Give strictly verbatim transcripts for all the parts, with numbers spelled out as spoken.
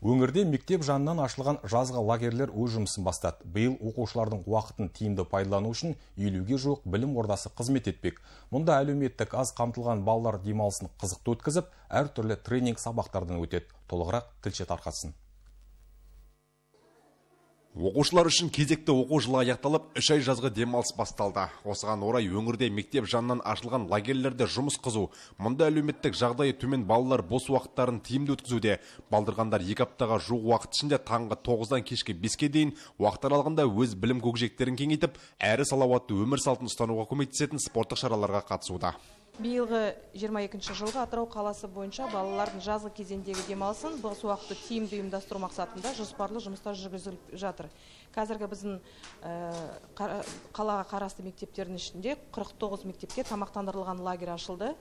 Өңірде мектеп жанынан ашылған жазғы лагерлер өз жұмысын бастады. Биыл оқушылардың уақытын тиімді пайдалану үшін елуге жуық білім ордасы қызмет етпек. Мұнда әлеуметтік аз қамтылған балалар демалысын қызықты өткізіп, әртүрлі тренинг сабақтардан өтеді. Толығырақ тілші тарқатсын. Оқушылар үшін кезекті оқу жылы аяқталып, үш ай жазғы демалыс басталды. Осыған орай өңірде мектеп жанынан ашылған лагерлерде жұмыс қызу. Мұнда әлеуметтік жағдайы төмен балалар бос уақыттарын тиімді өткізуде. Балдырғандар екі аптаға жуық уақыт ішінде таңғы тоғыздан кешкі беске дейін уақыт аралығында өз білім көкжиектерін кеңейтіп, әрі салауатты өмір салтын ұстануға көмектесетін спорттық шараларға қатысуда. Биылғы жиырма екінші жылғы Атырау қаласы бойынша балалардың жазғы кезеңдегі демалысын бос уақытты тиімді ұйымдастыру мақсатында жоспарлы жұмыстар жүргізіліп жатыр. Қазіргі біздің қалаға қарасты мектептердің ішінде қырық тоғыз мектепке тамақтандырылған лагер ашылды.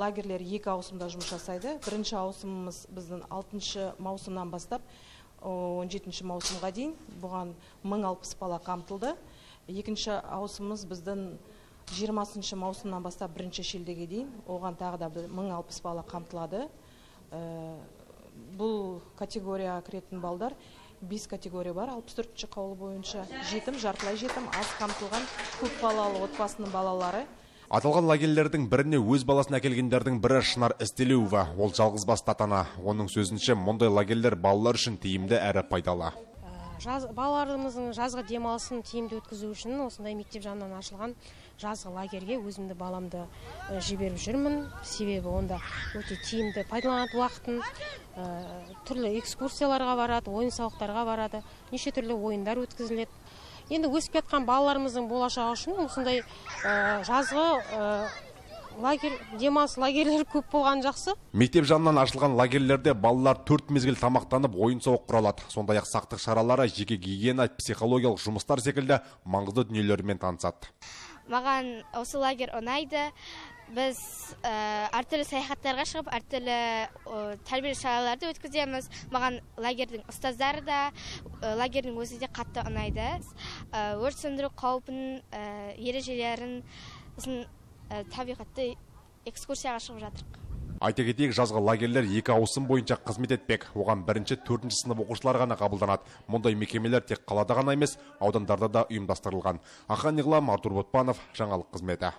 Лагерлер екі ауысымда жұмыс жасайды. Бірінші ауысымымыз біздің алтыншы маусымнан бастап он жетінші маусымға дейін бұған мың алпыс бала қамтылды. Екінші ауысымымыз біздің жиырмасыншы маусымнан бастап бірінші шілдеге дейін оған тағы да мың алпыс бала қамтылады. Бұл категория кіретін балдар бес категория бар. алпыс төртінші қаулы бойынша жетім, жартылай жетім, аз қамтылған көп балалы отбасының балалары. Аталған лагерлердің біріне өз баласын әкелгендердің бірі Шынар Істелеуова. Ол жалғызбасты ана. Оның сөзінше, мұндай лагерлер балалар үшін тиімді әрі пайдалы. Балаларымыздың жазғы демалысын тиімді өткізу үшін осындай мектеп жанынан ашылған жазғы лагерге өзімді баламды жіберіп жүрмін. Себебі онда өте тиімді пайдаланады уақытын, түрлі экскурсияларға барады, ойын-сауықтарға барады, неше түрлі ойындар өткізіледі. Енді өсіп кеткен балаларымыздың болашағы үшін осындай жазғы лагер, демалыс лагерлер көп болған жақсы. Мектеп жанынан ашылған лагерлерде балалар төрт мезгіл тамақтанып, ойын-сауық құралады. Сондай-ақ сақтық шаралары, жеке гигиена, психологиялық жұмыстар секілді маңызды дүниелермен танысады. Маған осы лагер ұнайды. Біз әртүрлі саяхаттарға шығып, әртүрлі тәрбиелі шараларды өткіземіз. Маған лагердің ұстаздары да, лагердің өзі де қатты ұнайды. Өрт сөндіру қаупінің ережелерін табиғатты экскурсияға шығып жатырық. Айта кетейік, жазғы лагерлер екі ауысым бойынша қызмет етпек. Оған бірінші, төртінші сынып оқушылар ғана қабылданады. Мұндай мекемелер тек қалада ғана емес, аудандарда да ұйымдастырылған. Ахан Иғлам, Артур Ботпанов, жаңалық қызметі.